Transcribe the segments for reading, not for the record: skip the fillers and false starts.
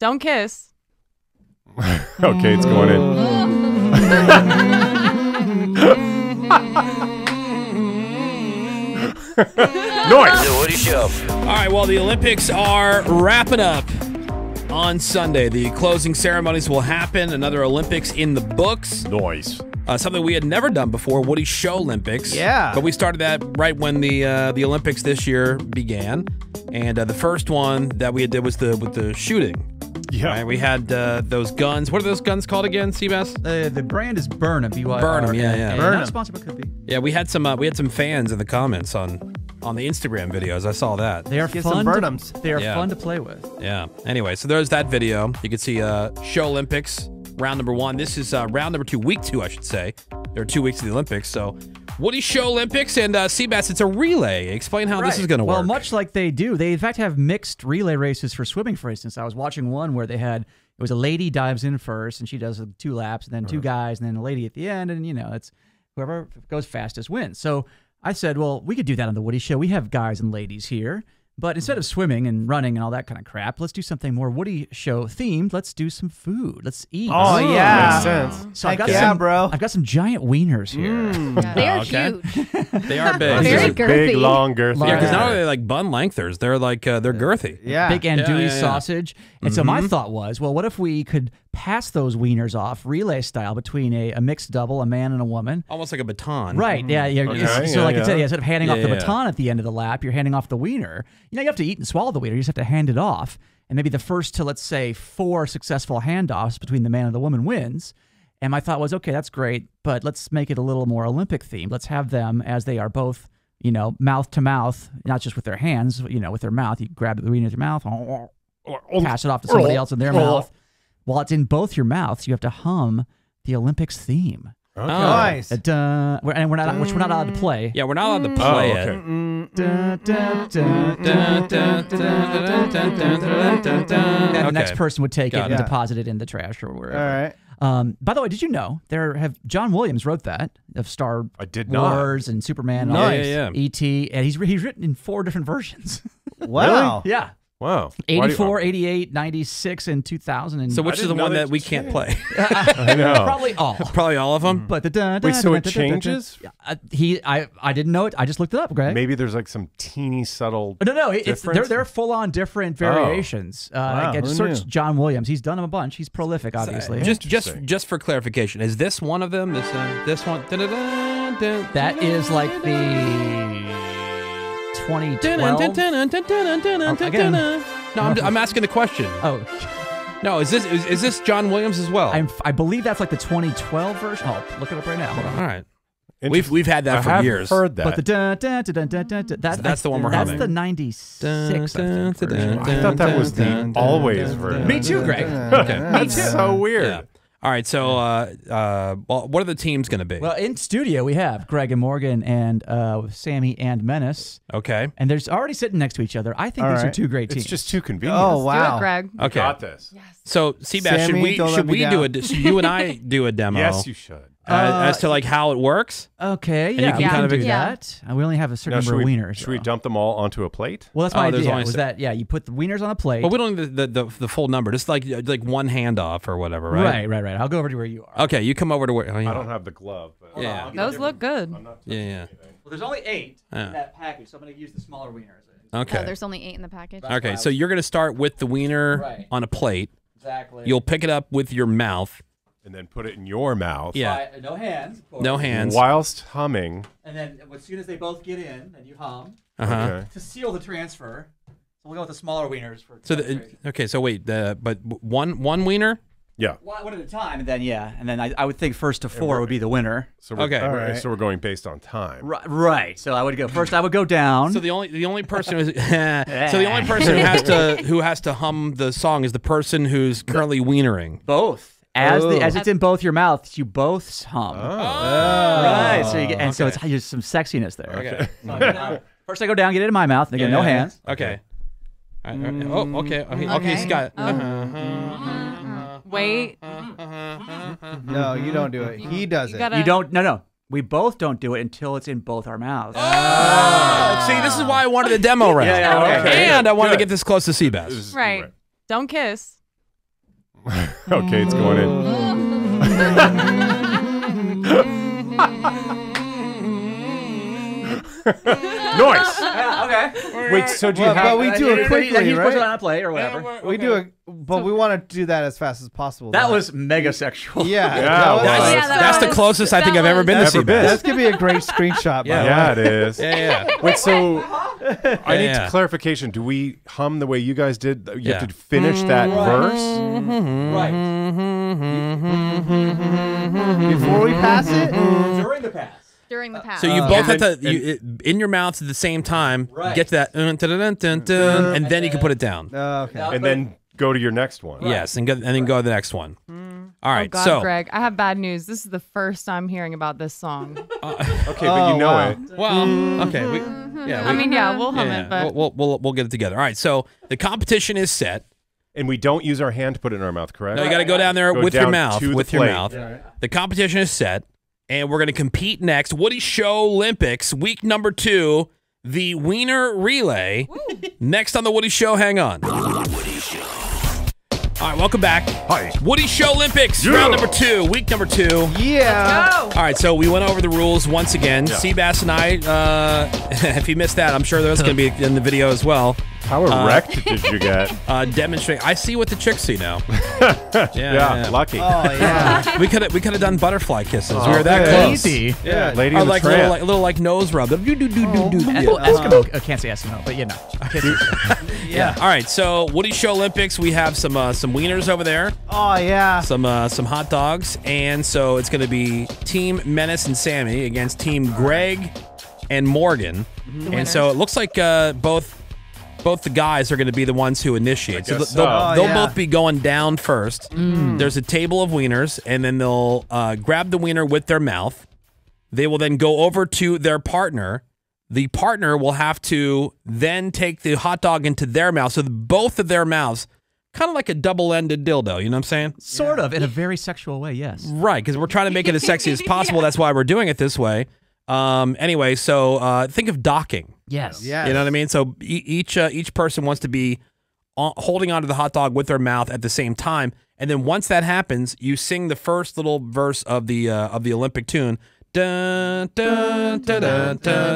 Don't kiss. Okay, it's going in. Noise. The Woody Show. All right, well, the Olympics are wrapping up on Sunday. The closing ceremonies will happen. Another Olympics in the books. Noise. Something we had never done before, Woody Showlympics. Yeah. But we started that right when the Olympics this year began. And the first one that we did was with the shooting. Yeah. Right? We had those guns. What are those guns called again, Sebas? The brand is Byrna, B-Y-R. Byrna, yeah. Byrna. Not sponsored, but could be. Yeah, we had some fans in the comments on the Instagram videos. I saw that. They are fun. They are fun to play with. Yeah. Anyway, so there's that video. You can see Showlympics round number 1. This is round number 2, week 2, I should say. There are 2 weeks of the Olympics, so Woody Showlympics and Sebas, it's a relay. Explain how this is going to work. Well, much like they do, they in fact have mixed relay races for swimming, for instance. I was watching one where they had, it was a lady dives in first, and she does 2 laps, and then 2 guys, and then a lady at the end, and it's whoever goes fastest wins. So I said, well, we could do that on The Woody Show. We have guys and ladies here, but instead of swimming and running and all that kind of crap, let's do something more Woody Show themed. Let's do some food. Let's eat. Oh, yeah. Makes sense. So I've got some giant wieners here. They're huge. They are big. Very girthy. Big, long, girthy. Yeah, because not only are they like bun lengthers, they're like, they're girthy. Yeah. Big andouille sausage. And so my thought was, well, what if we could pass those wieners off relay style between a mixed double, a man and a woman. Almost like a baton. Right, so instead of handing off the baton at the end of the lap, you're handing off the wiener. You have to eat and swallow the wiener, you just have to hand it off. And maybe the first to, let's say, 4 successful handoffs between the man and the woman wins. And my thought was, okay, that's great, but let's make it a little more Olympic themed. Let's have them, as they are both, mouth to mouth, not just with their hands, with their mouth. You grab the wiener with your mouth, pass it off to somebody else in their mouth. While it's in both your mouths, you have to hum the Olympics theme. Okay. Nice. Which we're not allowed to play. Yeah, we're not allowed to play it. And the next person would take it and deposit it in the trash or wherever. All right. By the way, did you know John Williams wrote that of Star Wars and Superman and E.T. and he's written in 4 different versions. Wow. Really? Yeah. Wow. 84, 88, 96, and 2000. So which is the one that we can't play? I know. Probably all. Probably all of them? But so it changes? I didn't know it. I just looked it up, Greg. Maybe there's like some teeny subtle they're full-on different variations. Search John Williams. He's done them a bunch. He's prolific, obviously. Just for clarification, is this one of them? This one? That is like the... 2012. Again. No, I'm asking the question. Oh, no, is this John Williams as well? I believe that's like the 2012 version. Oh, look it up right now. Hold on. All right, we've had that for years. I've heard that. But that's the one we're having. That's the 96. I thought that was the always version. Me too, Greg. That's so weird. All right, so what are the teams going to be? Well, in studio we have Greg and Morgan and Sammy and Menace. Okay. And they're already sitting next to each other. I think these are 2 great teams. It's just too convenient. Oh, wow. Do it, Greg. Okay. You got this. Yes. So, Sebas, should we do a should you and I do a demo? Yes, you should. As to like how it works? Okay, yeah. You can kind of do that. We only have a certain number of wieners. Should we dump them all onto a plate? Well, that's my idea. Was that, you put the wieners on a plate. But we don't need the full number. Just like one handoff or whatever, right? Right. I'll go over to where you are. Okay, you come over to where... I don't have the glove. But those look good. Yeah. Well, there's only 8 in that package, so I'm going to use the smaller wieners. Okay. No, there's only 8 in the package. Okay, so you're going to start with the wiener on a plate. Exactly. You'll pick it up with your mouth. And then put it in your mouth. Yeah. No hands. No hands. Whilst humming. And then as soon as they both get in, then you hum. Okay. To seal the transfer. We'll go with the smaller wieners for. But one wiener. Yeah. One at a time, and then and then I would think first to 4 would be the winner. So so we're going based on time. Right. So I would go first. I would go down. So the only person who has to hum the song is the person who's currently wienering. Both. As it's in both your mouths, you both hum. Oh. Right. So you get, so it's there's some sexiness there. Okay. So first I go down, get it in my mouth, and again, no hands. Okay. All right. Okay, he's got it. Wait. No, you don't do it. He does it. You don't, no. We both don't do it until it's in both our mouths. Oh! See, this is why I wanted the demo round. And I wanted to get this close to Sebas. Right. Don't kiss. Okay, it's going in. Nice. Yeah, okay. Wait, so do you have? But we do it quickly, right? On a play or whatever. Yeah, okay. We do it, but we want to do that as fast as possible. That was mega sexual. Yeah, yeah, that's the closest I think I've ever been to Sebas. That's gonna be a great screenshot. Yeah, yeah, it is. Yeah, yeah. Wait, so I need clarification. Do we hum the way you guys did? You have to finish that verse, right? Before we pass it, during the pass. During the pass. So you both have to, in your mouths at the same time, get to that, and then you can put it down. Okay. And then go to your next one. Right. Yes, and, go to the next one. Mm. All right, so. Greg, I have bad news. This is the first time hearing about this song. Okay, but you know it. Well, okay. I mean, yeah, we'll hum it, but. We'll get it together. All right, so the competition is set. And we don't use our hand to put it in our mouth, correct? No, you got to go down there with your mouth. With your mouth. The competition is set. And we're going to compete next. Woody Showlympics, week number 2, the Wiener Relay. Woo. Next on The Woody Show, hang on. Woody Show. All right, welcome back. Hi. Woody Showlympics, round number 2, week number 2. Yeah. Let's go. All right, so we went over the rules once again. Yeah. Sebas and I, if you missed that, I'm sure that's going to be in the video as well. How erect did you get? Demonstrate. I see what the chicks see now. Yeah, lucky. Oh, yeah. we could have done butterfly kisses. Oh, we were that close. Easy. Yeah, lady in the tramp. Little like nose rub. I can't say Eskimo, but you know. Yeah. All right. So Woody Showlympics, we have some wieners over there. Oh yeah. Some hot dogs, and so it's going to be Team Menace and Sammy against Team Greg and Morgan, and so it looks like both the guys are going to be the ones who initiate. So they'll both be going down first. Mm. There's a table of wieners, and then they'll grab the wiener with their mouth. They will then go over to their partner. The partner will have to then take the hot dog into their mouth. So both of their mouths, kind of like a double-ended dildo, you know what I'm saying? Sort of, in a very sexual way, yes. Right, because we're trying to make it as sexy as possible. That's why we're doing it this way. Anyway, so think of docking. Yes. You know what I mean? So each person wants to be holding onto the hot dog with their mouth at the same time, and then once that happens, you sing the first little verse of the Olympic tune. And then drop.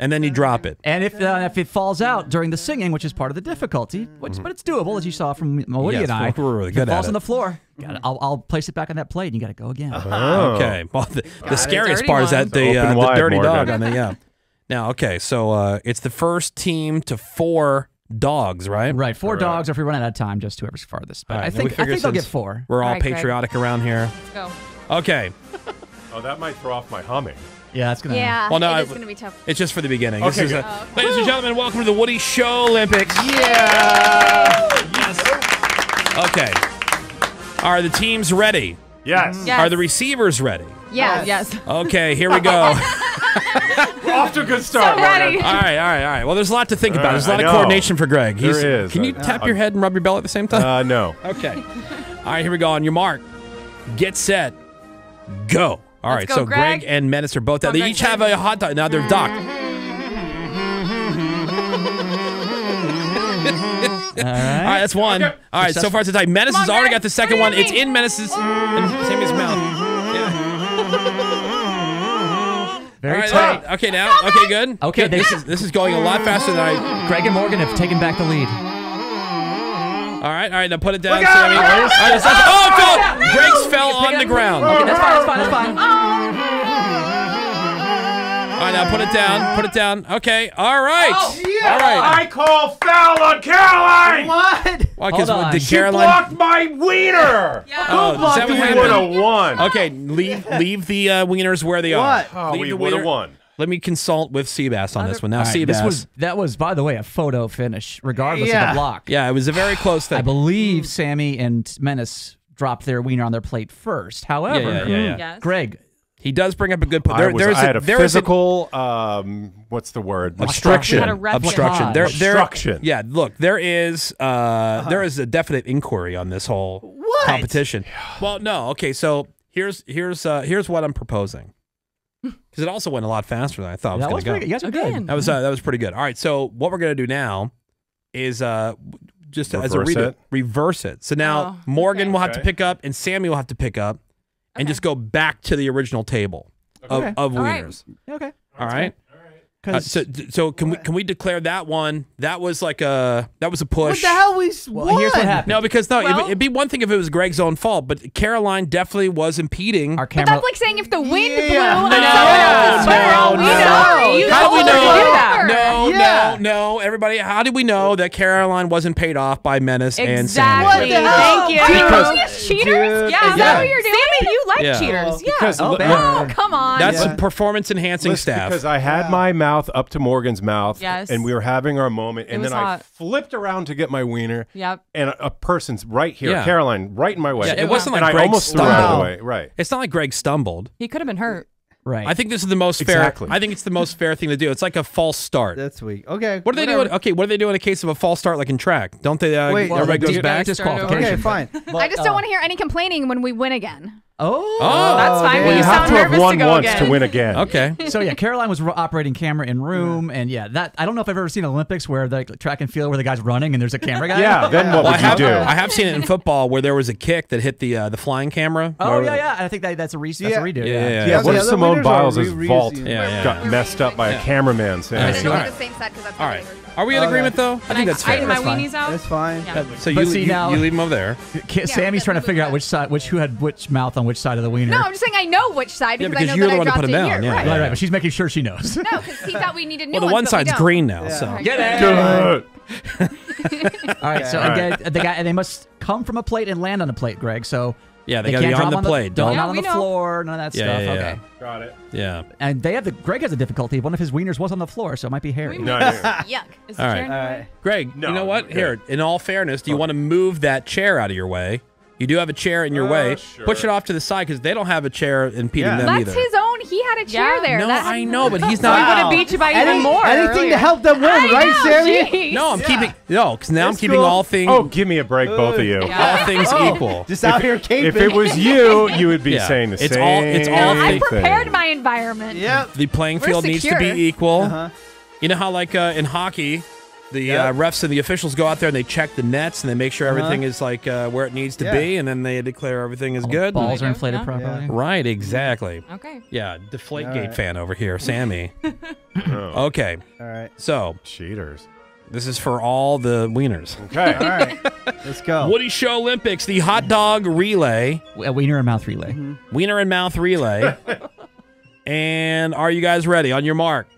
And then you drop it. And if it falls out during the singing, which is part of the difficulty, which, but it's doable, as you saw from Woody and I. We're really good at it. If it falls on the floor, I'll place it back on that plate, and you got to go again. Oh. Okay. Well, the scariest part is that the dirty dog on the Now, okay, so it's the first team to 4 dogs, right? Right. 4 dogs. Or if we run out of time, just whoever's farthest. But I think they'll get 4. We're all patriotic around here. Let's go. Okay. Oh, that might throw off my humming. Yeah, it's gonna. Yeah, well, no, it's gonna be tough. It's just for the beginning. Okay, this is ladies and gentlemen, welcome to the Woody Showlympics. Yeah. Yes. Okay. Are the teams ready? Yes. Yes. Are the receivers ready? Yes. Yes. Okay, here we go. Off to a good start. So ready. All right. Well, there's a lot to think about. There's a lot of coordination for Greg. There is. Can you tap your head and rub your belly at the same time? No. Okay. All right, here we go. On your mark, get set, go. All right, so Greg and Menace are both out. They each have a hot dog. Now they're docked. All right, that's one. Okay. All right, so far it's a tie. Menace has already got the second one. It's in Menace's Sammy's mouth. Yeah. Very tight. Right. Okay, now. Okay, good. Okay, good. This is going a lot faster than I. Greg and Morgan have taken back the lead. All right, now put it down, Sammy. Greg's fell on the ground. Okay, that's fine. All right, now put it down. Okay, all right. Oh, yeah. All right. I call foul on Caroline. What? Well, Caroline blocked my wiener. Yeah. Oh, that would have won. Okay, leave the wieners where they are. Oh, we would have won. Let me consult with Sebas on this one. Now, Sebas. That was, by the way, a photo finish, regardless of the block. Yeah, it was a very close thing. I believe Sammy and Menace dropped their wiener on their plate first. However, Greg, he does bring up a good point. I had a physical, what's the word? Obstruction. Obstruction. Obstruction. Yeah, look, there is a definite inquiry on this whole competition. Well, no, okay, so here's what I'm proposing. Because it also went a lot faster than I thought it was going to go. You guys are good. That was pretty good. All right, so what we're going to do now is just reverse as a redo. Reverse it. So now Morgan will have to pick up and Sammy will have to pick up and just go back to the original table of wieners. Okay. All right. So can we declare that one? That was like a push. What the hell here's what happened. No, because it'd be one thing if it was Greg's own fault, but Caroline definitely was impeding. Our camera. But that's like saying if the wind blew and someone else's sweater, how do we know? No. Everybody, how did we know that Caroline wasn't paid off by Menace and Sammy? What the hell? Thank you. Are you cheaters? Yeah. Is that what you're doing? Sammy, you like cheaters? Yeah. Oh, come on. That's performance enhancing staff. Because I had my mouth up to Morgan's mouth, and we were having our moment, and then I flipped around to get my wiener, and a person's right here, Caroline, right in my way. Yeah, it wasn't like Greg stumbled. Out of the way. Right. It's not like Greg stumbled. He could have been hurt. Right. I think this is the most fair. Exactly. I think it's the most fair thing to do. It's like a false start. That's weak. Okay. What do they do? Okay. What do they do in a case of a false start, like in track? Don't they? Wait. Everybody goes back. Disqualification. Okay. Fine. But, I just don't want to hear any complaining when we win again. Oh, that's fine. Well, you have to have won once to win again. Okay. So yeah, Caroline was operating camera in room, and that I don't know if I've ever seen Olympics where the track and field where the guy's running and there's a camera guy. Yeah. Then what would you do? I have seen it in football where there was a kick that hit the flying camera. Oh yeah. I think that's a redo. Yeah. What if Simone Biles' vault got messed up by a cameraman? I didn't look at the same side because that's all right. Are we in agreement though? I think that's fair. I have my weenies out. That's fine. So you leave them over there. Sammy's trying to figure out which side, who had which mouth on which side of the wiener. No, I'm just saying I know which side because I know that I dropped it here. Yeah. Right, but she's making sure she knows. No, because he thought we needed new ones. Well, the one side's green now, so. Get it! All right, so they must come from a plate and land on a plate, Greg, so... Yeah, they gotta be on the plate. Don't on the floor, none of that stuff. Okay. Got it. Yeah. And they have Greg has a difficulty. One of his wieners was on the floor, so it might be hairy. Yuck. Is the chair in the way? Greg, you know what? Here, in all fairness, do you want to move that chair out of your way? You do have a chair in your way. Sure. Push it off to the side because they don't have a chair impeding them either. That's his own. He had a chair there. No, I know, but he's not. He would have beat you by even more. Anything to help them win, right, Sammy? No, I'm keeping. No, because now I'm keeping all things. Oh, give me a break, both of you. All things equal. Just out here caping. If it was you would be saying the same thing. It's all things. I prepared my environment. Yep. The playing field needs to be equal. You know how, like in hockey, the refs and the officials go out there and they check the nets and they make sure everything is like where it needs to be, and then they declare everything is good. Balls are inflated properly. Right, exactly. Okay. Yeah, Deflategate fan over here, Sammy. Okay. All right. So cheaters. This is for all the wieners. Okay. All right. Let's go. Woody Showlympics, the hot dog relay, a wiener and mouth relay, wiener and mouth relay. And are you guys ready? On your mark,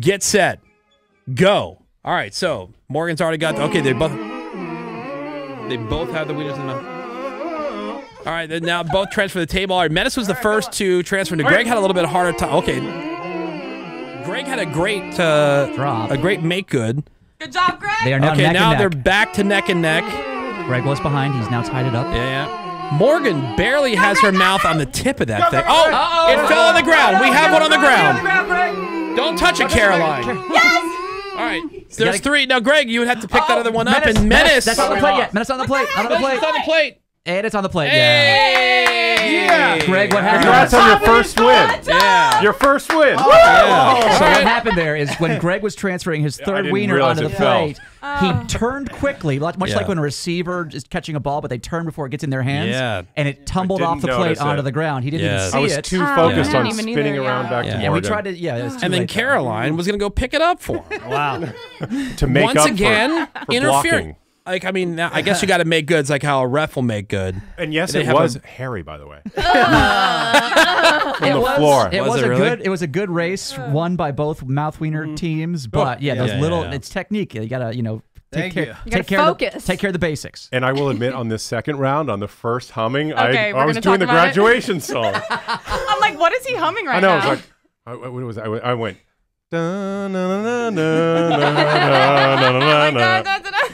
get set, go. All right, so Morgan's already got. Okay, they both have the wieners in the mouth. All right, then now both transfer to the table. All right, Menace was the first to transfer. Greg had a little bit harder time. Okay, Greg had a great drop, a great make good. Good job, Greg. They are now neck and neck. They're back to neck and neck. Greg was behind. He's now tied it up. Yeah. Morgan barely has her mouth on the tip of that thing. Oh, it fell on the ground. We have one on the ground. Don't touch it, Caroline. Yes. All right, there's three. Now, Greg, you would have to pick that other one up. And Menace. That's on the plate yet. Menace on the plate. It's on the plate. And it's on the plate. Yeah. Greg, what happened? Congrats on your first win. Yeah. Your first win. So what happened there is when Greg was transferring his third wiener onto the plate, he turned quickly, much like when a receiver is catching a ball, but they turn before it gets in their hands, and it tumbled off the plate onto the ground. He didn't even see it. I was too focused on spinning around back to Morgan. Yeah, we tried to, it was too late, Caroline was going to go pick it up for him. Wow. To make up for interfering. Like, I mean, I guess you got to make goods like how a ref will make good. And yes, it was hairy, by the way. From the floor. It was a good race, won by both mouth wiener teams. But yeah, those little, it's technique. You got to, take care of the basics. And I will admit, on this second round, on the first humming, I was doing the graduation song. I'm like, what is he humming right now? I know. I went.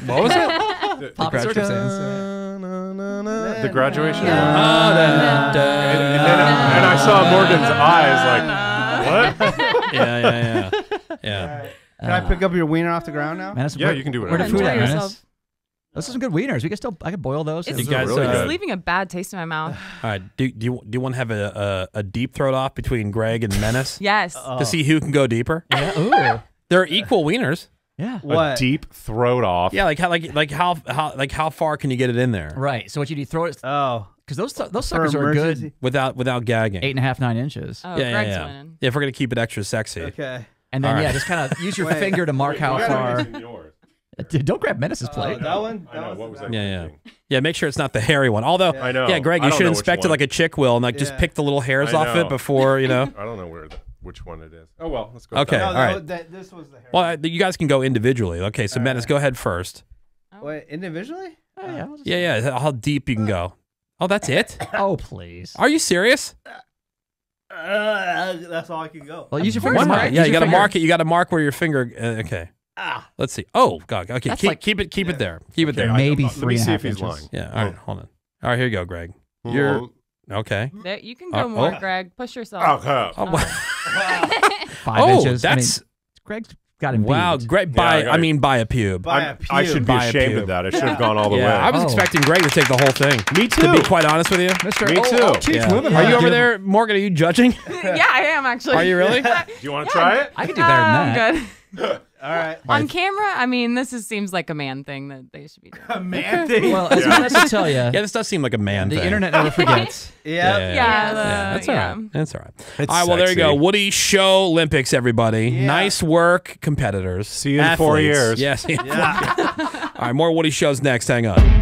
What was it? Pop circumstance. The graduation. And I saw Morgan's eyes like, what? Yeah. Can I pick up your wiener off the ground now? Menace, you can do whatever. Those are some good wieners. I could boil those. It's leaving a bad taste in my mouth. All right. Do you want to have a deep throat off between Greg and Menace? Yes. To see who can go deeper? Yeah. Ooh. They're equal wieners. Yeah. What? A deep throat off. Yeah, like how far can you get it in there? Right. So what you do, throw it. Oh. Because those suckers are good without gagging. 8.5, 9 inches. Oh, yeah, Greg's winning. Yeah, if we're gonna keep it extra sexy. Okay. And then yeah, just kind of use your finger to mark how far. Dude, don't grab Menace's plate. That one? I know. What was that? Yeah, yeah. Yeah, make sure it's not the hairy one. Although, yeah, I know. Yeah, Greg, you should inspect it like a chick will and like just pick the little hairs off it before, you know. I don't know which one it is. Oh, well, let's go. Okay, all right. This was the hairy one. Well, you guys can go individually. Okay, so Menace, go ahead first. Wait, individually? Oh, yeah. Yeah, yeah, how deep you can go. Oh, that's it? Oh, please. Are you serious? That's all I can go. Well, use your finger. Yeah, you got to mark it. You got to mark where your finger, okay. Ah, let's see. Oh God. Okay, that's keep it there. Keep it there. Maybe 3.5 inches. Let me see if he's lying. Yeah. All right. Hold on. All right. Here you go, Greg. You're okay. There, you can go more, Greg. Push yourself. Oh, oh. 5 inches. That's I mean, Greg's got him. Wow, beat. Greg. By I mean by a pube. I should be ashamed of that. I should have gone all the way. I was expecting Greg to take the whole thing. Me too. To be quite honest with you, Mister. Me too. Are you over there, Morgan? Are you judging? Yeah, I am actually. Are you really? Do you want to try it? I can do better than that. Good. All right. On camera, I mean, this seems like a man thing that they should be doing. A man thing? Well, as I should tell you. Yeah, this does seem like a man thing. The internet never forgets. Yeah. That's all right. That's all right. All right, well, there you go. Woody Showlympics, everybody. Yeah. Nice work, competitors. See you in 4 years. Yes. Yeah. All right, more Woody shows next. Hang on.